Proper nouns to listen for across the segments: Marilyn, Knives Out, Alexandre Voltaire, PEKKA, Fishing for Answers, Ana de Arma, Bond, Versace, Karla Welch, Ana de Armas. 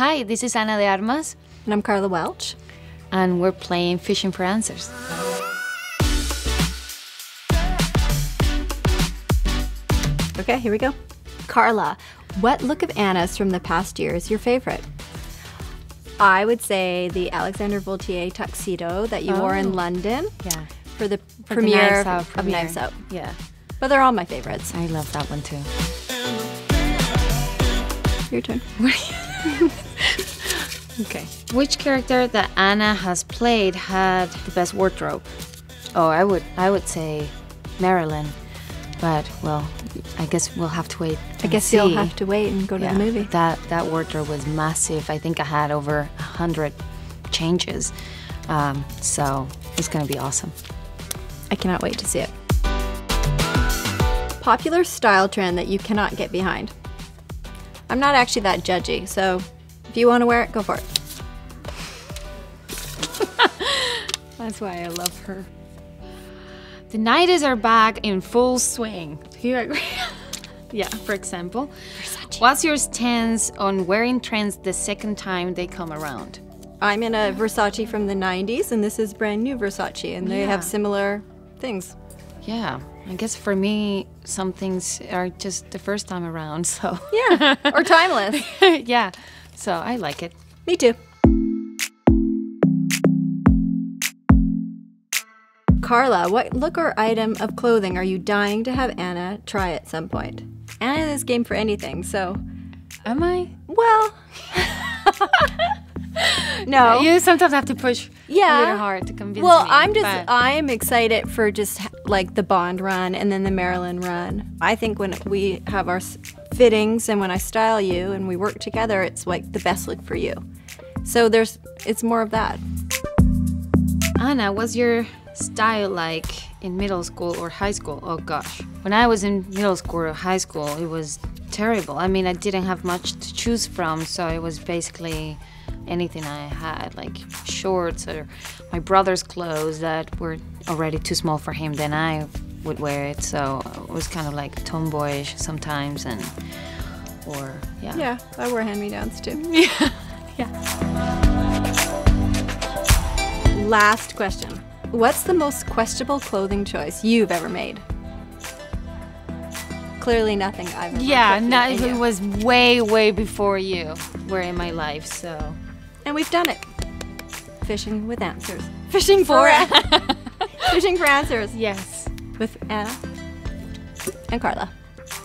Hi, this is Ana de Armas. And I'm Karla Welch. And we're playing Fishing for Answers. Okay, here we go. Karla, what look of Anna's from the past year is your favorite? I would say the Alexandre Voltaire tuxedo that you wore in London for the premiere of Knives Out. Yeah. But they're all my favorites. I love that one too. Your turn. Okay. Which character that Anna has played had the best wardrobe? Oh, I would say Marilyn. But, well, I guess we'll have to wait. I guess see. You'll have to wait and go to the movie. That wardrobe was massive. I think I had over 100 changes. So it's going to be awesome. I cannot wait to see it. Popular style trend that you cannot get behind. I'm not actually that judgy, so if you want to wear it, go for it. That's why I love her. The 90s are back in full swing. Do you agree? Yeah, for example. Versace. What's your stance on wearing trends the second time they come around? I'm in a Versace from the 90s, and this is brand new Versace, and they have similar things. Yeah, I guess for me, some things are just the first time around, so. Yeah, or timeless. Yeah, so I like it. Me too. Karla, what look or item of clothing are you dying to have Anna try at some point? Anna is game for anything, so... Am I? Well... No. You sometimes have to push a little hard to convince me. Well, I'm excited for just like the Bond run and then the Marilyn run. I think when we have our fittings and when I style you and we work together, it's like the best look for you. So it's more of that. Anna, what's your style like in middle school or high school? Oh gosh. When I was in middle school or high school, it was terrible. I mean, I didn't have much to choose from, so it was basically anything I had, like shorts or my brother's clothes that were already too small for him, then I would wear it. So it was kind of like tomboyish sometimes, or Yeah, I wore hand-me-downs too. Yeah. Last question. What's the most questionable clothing choice you've ever made? Clearly nothing I've ever made. Yeah, it was way, way before you were in my life, so. And we've done it. Fishing with answers. Fishing for Anna. Fishing for answers. Yes. With Anna and Karla.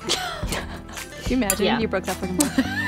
Can you imagine you broke that for me?